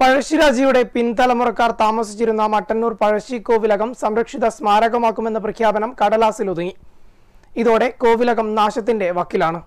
പഴശ്ശിരാജയുടെ പിൻതലമുറക്കാർ താമസിച്ചിരുന്ന മട്ടന്നൂർ പഴശ്ശി കോവിലകം സംരക്ഷിത സ്മാരകമാക്കുമെന്ന പ്രഖ്യാപനം കടലാസിൽ ഒതുങ്ങി. ഇതോടെ കോവിലകം നാശത്തിന്റെ വക്കിലാണ്.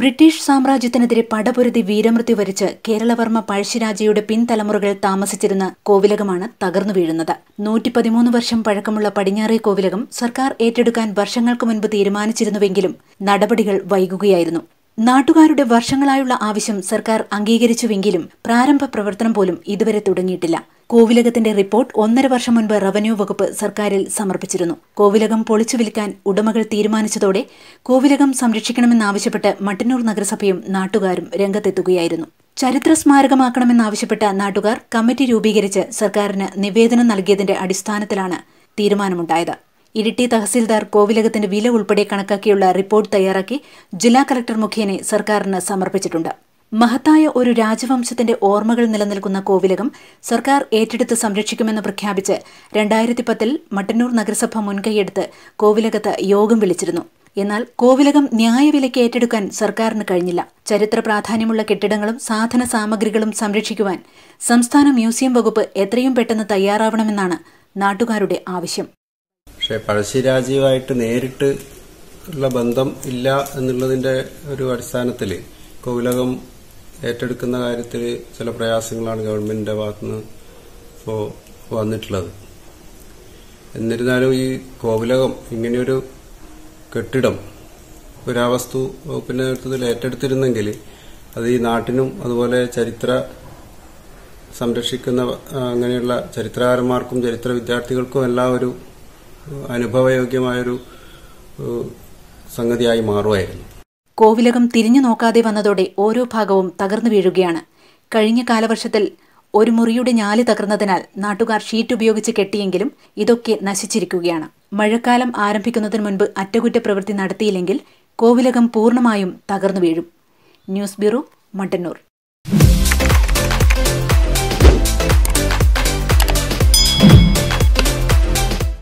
ബ്രിട്ടീഷ് സാമ്രാജ്യത്തിനെതിരെ പടപൊരുതി വീരമൃത്യു വരിച്ച് കേരളവർമ്മ പഴശ്ശിരാജയുടെ പിൻതലമുറകൾ താമസിച്ചിരുന്ന കോവിലകമാണ് തകർന്നു വീഴുന്നത്. 113 വർഷം പഴക്കമുള്ള പടിഞ്ഞാറേ കോവിലകം സർക്കാർ ഏറ്റെടുക്കാൻ വർഷങ്ങൾക്ക് മുൻപ് തീരുമാനിച്ചിരുന്നുവെങ്കിലും നടപടികൾ വൈകുകയായിരുന്നു. നാട്ടുകാരുടെ വർഷങ്ങളായുള്ള ആവശ്യം സർക്കാർ അംഗീകരിച്ചുവെങ്കിലും പ്രാരംഭ പ്രവർത്തനം പോലും ഇതുവരെ തുടങ്ങിയിട്ടില്ല. കോവിലകത്തിന്റെ റിപ്പോർട്ട് 1.5 വർഷം മുൻപ് റവന്യൂ വകുപ്പ് സർക്കാരിൽ സമർപ്പിച്ചിരുന്നു. കോവിലകം പൊളിച്ചു വിൽക്കാൻ ഉടമകൾ തീരുമാനിച്ചതോടെ കോവിലകം സംരക്ഷിക്കണമെന്നാവശ്യപ്പെട്ട് മട്ടന്നൂർ നഗരസഭയും നാട്ടുകാരും രംഗത്തെത്തുകയായിരുന്നു. ചരിത്ര സ്മാരകമാക്കണമെന്നാവശ്യപ്പെട്ട നാട്ടുകാർ കമ്മിറ്റി രൂപീകരിച്ച് സർക്കാരിന് നിവേദനം നൽകിയതിന്റെ അടിസ്ഥാനത്തിലാണ് തീരുമാനമുണ്ടായത്. ഇരിട്ടി തഹസിൽദാർ കോവിലകത്തിന്റെ വില ഉൾപ്പെടെ കണക്കാക്കിയുള്ള റിപ്പോർട്ട് തയ്യാറാക്കി ജില്ലാ കളക്ടർ മുഖേന സർക്കാരിന് സമർപ്പിച്ചിട്ടുണ്ട്. മഹത്തായ ഒരു രാജവംശത്തിന്റെ ഓർമ്മകൾ നിലനിൽക്കുന്ന കോവിലകം സർക്കാർ ഏറ്റെടുത്ത് സംരക്ഷിക്കുമെന്ന് പ്രഖ്യാപിച്ച് 2010 മട്ടന്നൂർ നഗരസഭ മുൻകൈയെടുത്ത് കോവിലകത്ത് യോഗം വിളിച്ചിരുന്നു. എന്നാൽ കോവിലകം ന്യായവിലയ്ക്ക് ഏറ്റെടുക്കാൻ സർക്കാരിന് കഴിഞ്ഞില്ല. ചരിത്ര പ്രാധാന്യമുള്ള കെട്ടിടങ്ങളും സാധന സാമഗ്രികളും സംരക്ഷിക്കുവാൻ സംസ്ഥാന മ്യൂസിയം വകുപ്പ് എത്രയും പെട്ടെന്ന് തയ്യാറാവണമെന്നാണ് നാട്ടുകാരുടെ ആവശ്യം. പക്ഷേ പഴശ്ശിരാജയുമായിട്ട് നേരിട്ട് ഉള്ള ബന്ധം ഇല്ല എന്നുള്ളതിന്റെ ഒരു അടിസ്ഥാനത്തിൽ കോവിലകം ഏറ്റെടുക്കുന്ന കാര്യത്തിൽ ചില പ്രയാസങ്ങളാണ് ഗവൺമെന്റിന്റെ ഭാഗത്തുനിന്ന് ഇപ്പോൾ വന്നിട്ടുള്ളത്. എന്നിരുന്നാലും ഈ കോവിലകം ഇങ്ങനെയൊരു കെട്ടിടം പുരാവസ്തു വകുപ്പിന്റെ നേതൃത്വത്തിൽ ഏറ്റെടുത്തിരുന്നെങ്കിൽ അത് ഈ നാട്ടിനും അതുപോലെ ചരിത്ര സംരക്ഷിക്കുന്ന അങ്ങനെയുള്ള ചരിത്രകാരന്മാർക്കും ചരിത്ര വിദ്യാർത്ഥികൾക്കും എല്ലാം ഒരു അനുഭവയോഗ്യമായൊരു സംഗതിയായി മാറുമായിരുന്നു. കോവിലകം തിരിഞ്ഞു നോക്കാതെ വന്നതോടെ ഓരോ ഭാഗവും തകർന്നു വീഴുകയാണ്. കഴിഞ്ഞ കാലവർഷത്തിൽ ഒരു മുറിയുടെ ഞാല് തകർന്നതിനാൽ നാട്ടുകാർ ഷീറ്റ് ഉപയോഗിച്ച് കെട്ടിയെങ്കിലും ഇതൊക്കെ നശിച്ചിരിക്കുകയാണ്. മഴക്കാലം ആരംഭിക്കുന്നതിന് മുൻപ് അറ്റകുറ്റപ്രവൃത്തി നടത്തിയില്ലെങ്കിൽ കോവിലകം പൂർണ്ണമായും തകർന്നു വീഴും. News bureau, Mattannur.